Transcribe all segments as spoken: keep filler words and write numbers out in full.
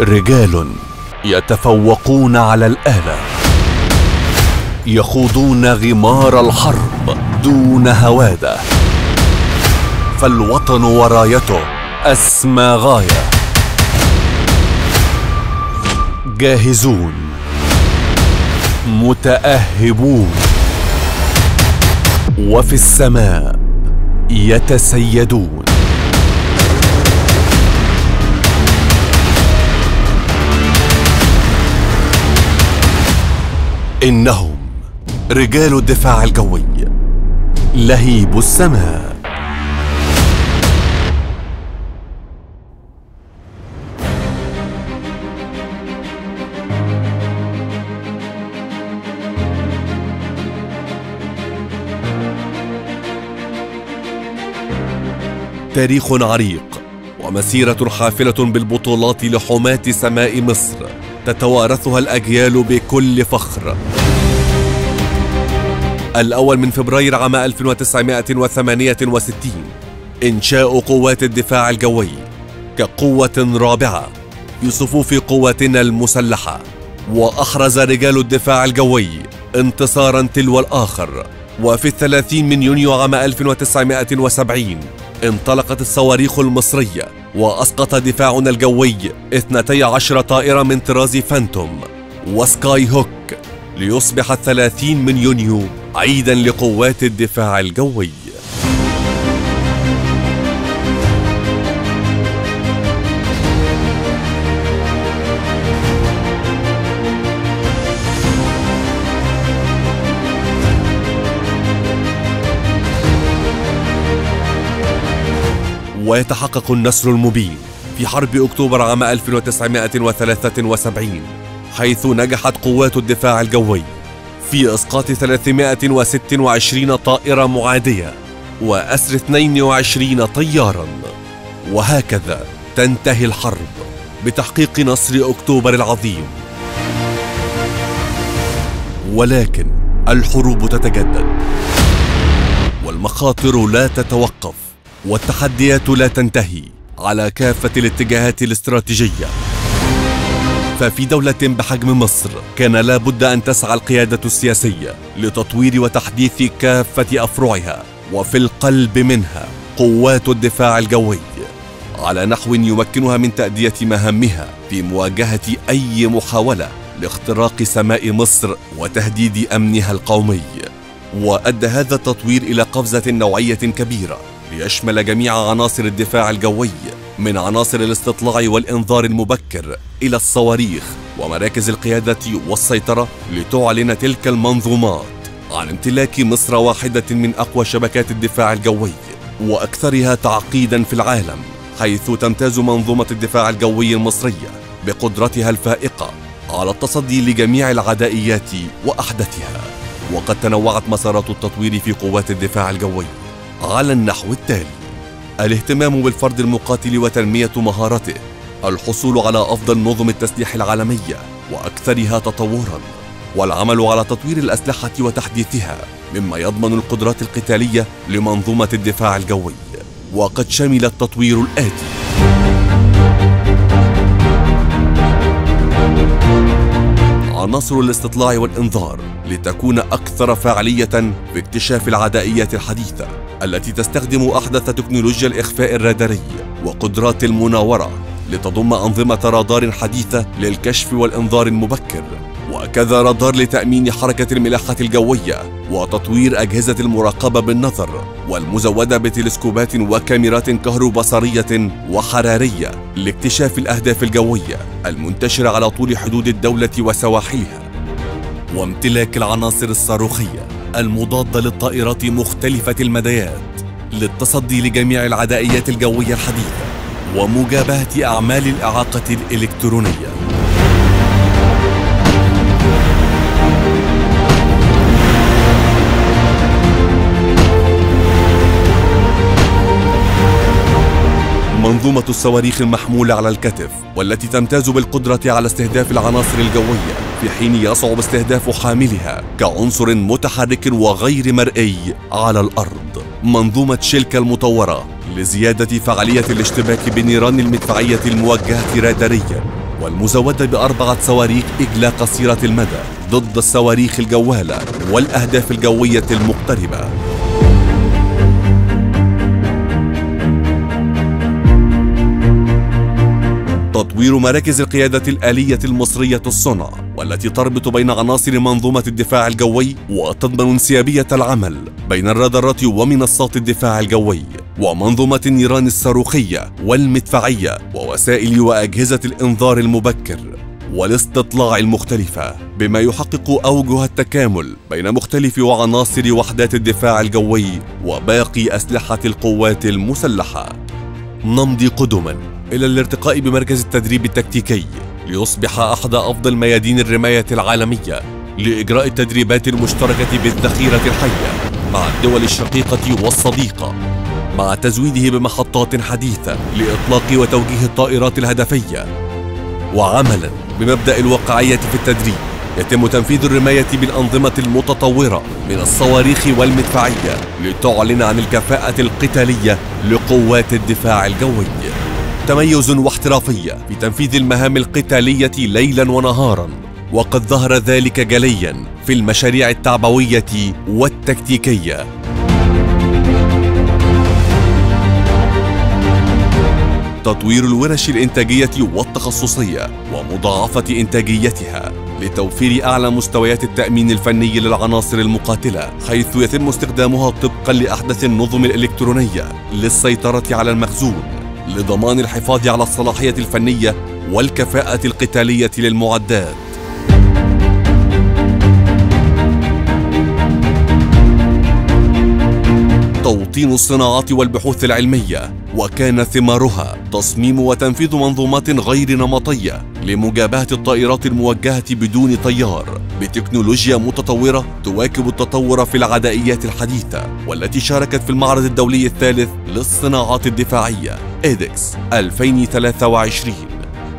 رجال يتفوقون على الآلة، يخوضون غمار الحرب دون هوادة، فالوطن ورايته أسمى غاية. جاهزون، متأهبون، وفي السماء يتسيدون. إنهم رجال الدفاع الجوي، لهيب السماء. تاريخ عريق ومسيرة حافلة بالبطولات لحماة سماء مصر تتوارثها الأجيال بكل فخر. الأول من فبراير عام ألف وتسعمائة وثمانية وستين، إنشاء قوات الدفاع الجوي كقوة رابعة في صفوف قواتنا المسلحة. وأحرز رجال الدفاع الجوي انتصارا تلو الآخر، وفي الثلاثين من يونيو عام ألف وتسعمائة وسبعين انطلقت الصواريخ المصرية، وأسقط دفاعنا الجوي اثنتي عشرة طائرة من طراز فانتوم وسكاي هوك، ليصبح الثلاثين من يونيو عيداً لقوات الدفاع الجوي. ويتحقق النصر المبين في حرب أكتوبر عام ألف وتسعمائة وثلاثة وسبعين، حيث نجحت قوات الدفاع الجوي في إسقاط ثلاثمائة وستة وعشرين طائرة معادية وأسر اثنين وعشرين طياراً. وهكذا تنتهي الحرب بتحقيق نصر أكتوبر العظيم. ولكن الحروب تتجدد، والمخاطر لا تتوقف، والتحديات لا تنتهي على كافة الاتجاهات الاستراتيجية. ففي دولة بحجم مصر كان لابد أن تسعى القيادة السياسية لتطوير وتحديث كافة أفرعها، وفي القلب منها قوات الدفاع الجوي، على نحو يمكنها من تأدية مهامها في مواجهة أي محاولة لاختراق سماء مصر وتهديد أمنها القومي. وأدى هذا التطوير إلى قفزة نوعية كبيرة ليشمل جميع عناصر الدفاع الجوي، من عناصر الاستطلاع والإنذار المبكر إلى الصواريخ ومراكز القيادة والسيطرة، لتعلن تلك المنظومات عن امتلاك مصر واحدة من أقوى شبكات الدفاع الجوي وأكثرها تعقيداً في العالم، حيث تمتاز منظومة الدفاع الجوي المصرية بقدرتها الفائقة على التصدي لجميع العدائيات وأحدثها. وقد تنوعت مسارات التطوير في قوات الدفاع الجوي على النحو التالي: الاهتمام بالفرد المقاتل وتنمية مهاراته، الحصول على أفضل نظم التسليح العالمية وأكثرها تطوراً، والعمل على تطوير الأسلحة وتحديثها مما يضمن القدرات القتالية لمنظومة الدفاع الجوي. وقد شمل التطوير الآتي: عناصر الاستطلاع والإنذار لتكون أكثر فاعلية في اكتشاف العدائيات الحديثة التي تستخدم أحدث تكنولوجيا الإخفاء الراداري وقدرات المناورة، لتضم أنظمة رادار حديثة للكشف والإنذار المبكر، وكذا رادار لتأمين حركة الملاحة الجوية، وتطوير أجهزة المراقبة بالنظر والمزودة بتلسكوبات وكاميرات كهروبصرية وحرارية لاكتشاف الأهداف الجوية المنتشرة على طول حدود الدولة وسواحلها. وامتلاك العناصر الصاروخية المضادة للطائرات مختلفة المديات للتصدي لجميع العدائيات الجوية الحديثة ومجابهة أعمال الإعاقة الإلكترونية. منظومة الصواريخ المحمولة على الكتف، والتي تمتاز بالقدرة على استهداف العناصر الجوية في حين يصعب استهداف حاملها كعنصر متحرك وغير مرئي على الأرض. منظومة شلكة المطورة لزيادة فعالية الاشتباك بالنيران المدفعية الموجهة راداريا والمزودة بأربعة صواريخ إجلاء قصيرة المدى ضد الصواريخ الجوالة والأهداف الجوية المقتربة. تطوير مراكز القيادة الآلية المصرية الصنع، والتي تربط بين عناصر منظومة الدفاع الجوي وتضمن انسيابية العمل بين الرادارات ومنصات الدفاع الجوي ومنظومة النيران الصاروخية والمدفعية ووسائل وأجهزة الإنذار المبكر والاستطلاع المختلفة، بما يحقق أوجه التكامل بين مختلف وعناصر وحدات الدفاع الجوي وباقي أسلحة القوات المسلحة. نمضي قدماً إلى الارتقاء بمركز التدريب التكتيكي ليصبح أحد أفضل ميادين الرماية العالمية لإجراء التدريبات المشتركة بالذخيرة الحية مع الدول الشقيقة والصديقة، مع تزويده بمحطات حديثة لإطلاق وتوجيه الطائرات الهدفية. وعملاً بمبدأ الواقعية في التدريب، يتم تنفيذ الرماية بالأنظمة المتطورة من الصواريخ والمدفعية لتعلن عن الكفاءة القتالية لقوات الدفاع الجوي. تميز واحترافية في تنفيذ المهام القتالية ليلاً ونهاراً، وقد ظهر ذلك جلياً في المشاريع التعبوية والتكتيكية. تطوير الورش الإنتاجية والتخصصية ومضاعفة إنتاجيتها لتوفير أعلى مستويات التأمين الفني للعناصر المقاتلة، حيث يتم استخدامها طبقاً لأحدث النظم الإلكترونية للسيطرة على المخزون لضمان الحفاظ على الصلاحية الفنية والكفاءة القتالية للمعدات. توطين الصناعات والبحوث العلمية، وكان ثمارها تصميم وتنفيذ منظومات غير نمطية لمجابهة الطائرات الموجهة بدون طيار بتكنولوجيا متطورة تواكب التطور في العدائيات الحديثة، والتي شاركت في المعرض الدولي الثالث للصناعات الدفاعية إديكس ألفين وثلاثة وعشرين.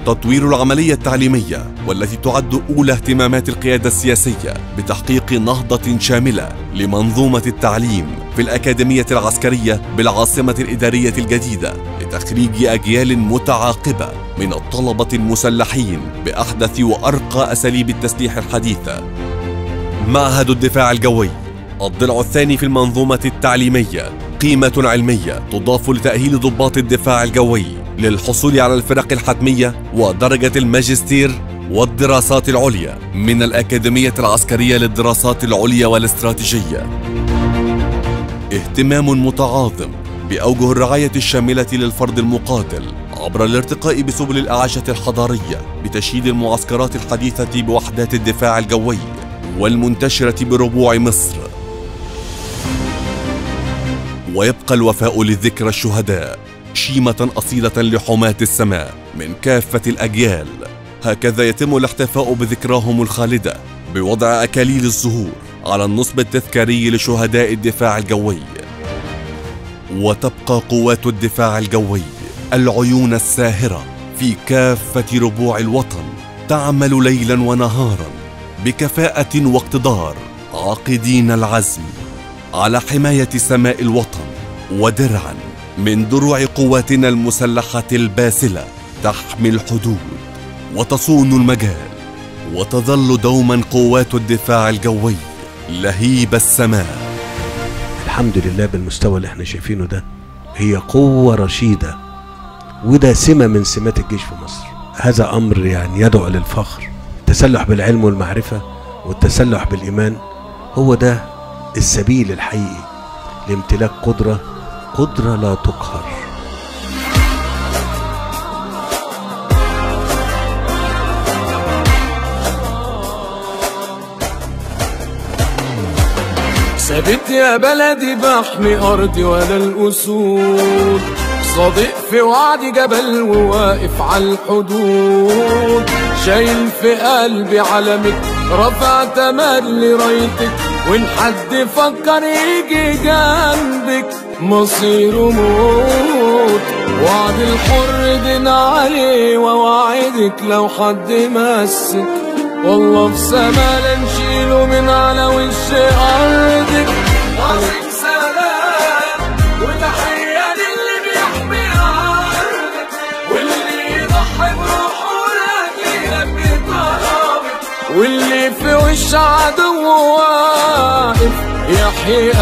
تطوير العملية التعليمية، والتي تعد أولى اهتمامات القيادة السياسية بتحقيق نهضة شاملة لمنظومة التعليم في الأكاديمية العسكرية بالعاصمة الإدارية الجديدة لتخريج أجيال متعاقبة من الطلبة المسلحين بأحدث وأرقى أساليب التسليح الحديثة. معهد الدفاع الجوي، الضلع الثاني في المنظومة التعليمية، قيمة علمية تضاف لتأهيل ضباط الدفاع الجوي للحصول على الفرق الحتمية ودرجة الماجستير والدراسات العليا من الأكاديمية العسكرية للدراسات العليا والاستراتيجية. اهتمام متعاظم بأوجه الرعاية الشاملة للفرد المقاتل عبر الارتقاء بسبل الأعاشة الحضارية بتشييد المعسكرات الحديثة بوحدات الدفاع الجوي والمنتشرة بربوع مصر. ويبقى الوفاء للذكرى الشهداء شيمة أصيلة لحماة السماء من كافة الأجيال، هكذا يتم الاحتفاء بذكراهم الخالدة بوضع أكاليل الزهور على النصب التذكاري لشهداء الدفاع الجوي. وتبقى قوات الدفاع الجوي العيون الساهرة في كافة ربوع الوطن، تعمل ليلاً ونهاراً بكفاءة واقتدار، عاقدين العزم على حماية سماء الوطن، ودرعاً من دروع قواتنا المسلحة الباسلة تحمي الحدود وتصون المجال. وتظل دوماً قوات الدفاع الجوي لهيب السماء. الحمد لله بالمستوى اللي احنا شايفينه ده، هي قوة رشيدة، وده سمة من سمات الجيش في مصر. هذا أمر يعني يدعو للفخر. التسلح بالعلم والمعرفة والتسلح بالإيمان هو ده السبيل الحقيقي لامتلاك قدرة قدرة لا تقهر. ثابت يا بلدي بحمي أرضي ولا الأسود، صديق في وعدي جبل وواقف على الحدود، شايل في قلبي علمك رفع تملي رايتك، وإن حد فكر يجي جنبك مصيره موت. وعد الحر دين عليه ووعدك لو حد مسك، والله في سما لا نشيله من على وش أرضك. عليك سلام وتحية للي بيحمي أرضك واللي يضحي بروحه لك. واللي في وش عدو واقف يحيي